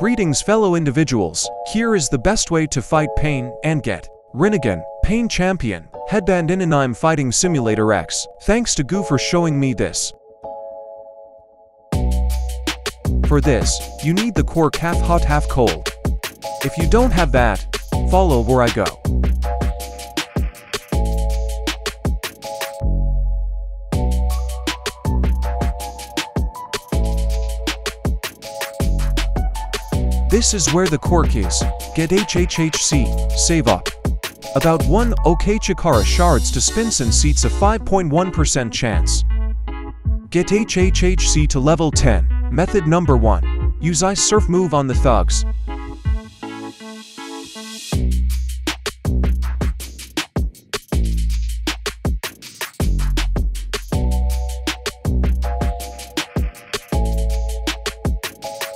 Greetings fellow individuals, here is the best way to fight Pain and get Rinnegan, Pain Champion, headband in Anime Fighting Simulator X. Thanks to Goo for showing me this. For this, you need the cork half hot half cold. If you don't have that, follow where I go. This is where the cork is. Get HHHC, save up. About 1 Okichakra shards to Spinson seats a 5.1% chance. Get HHHC to level 10. Method number 1. Use Ice Surf move on the thugs.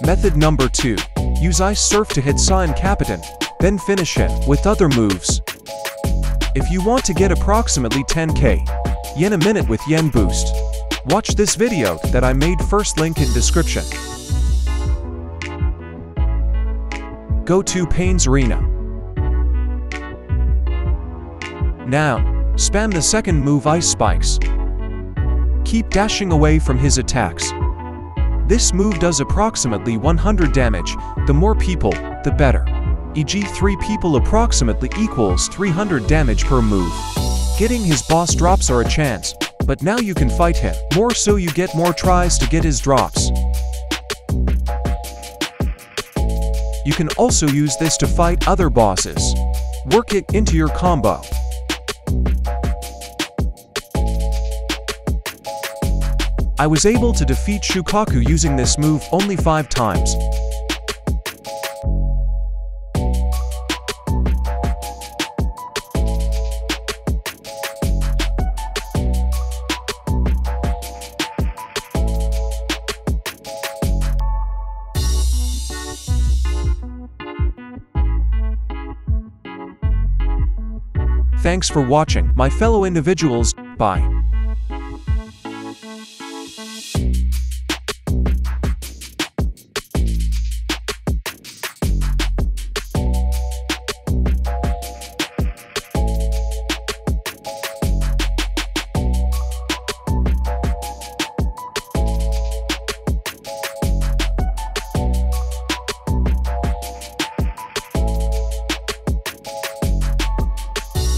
Method number 2. Use Ice Surf to hit Sign Capitan, then finish him with other moves. If you want to get approximately 10k yen a minute with Yen boost, watch this video that I made, first link in description. Go to Payne's Arena. Now, spam the second move Ice Spikes. Keep dashing away from his attacks. This move does approximately 100 damage, the more people, the better. E.g. 3 people approximately equals 300 damage per move. Getting his boss drops are a chance, but now you can fight him more so you get more tries to get his drops. You can also use this to fight other bosses. Work it into your combo. I was able to defeat Shukaku using this move only 5 times. Thanks for watching, my fellow individuals. Bye.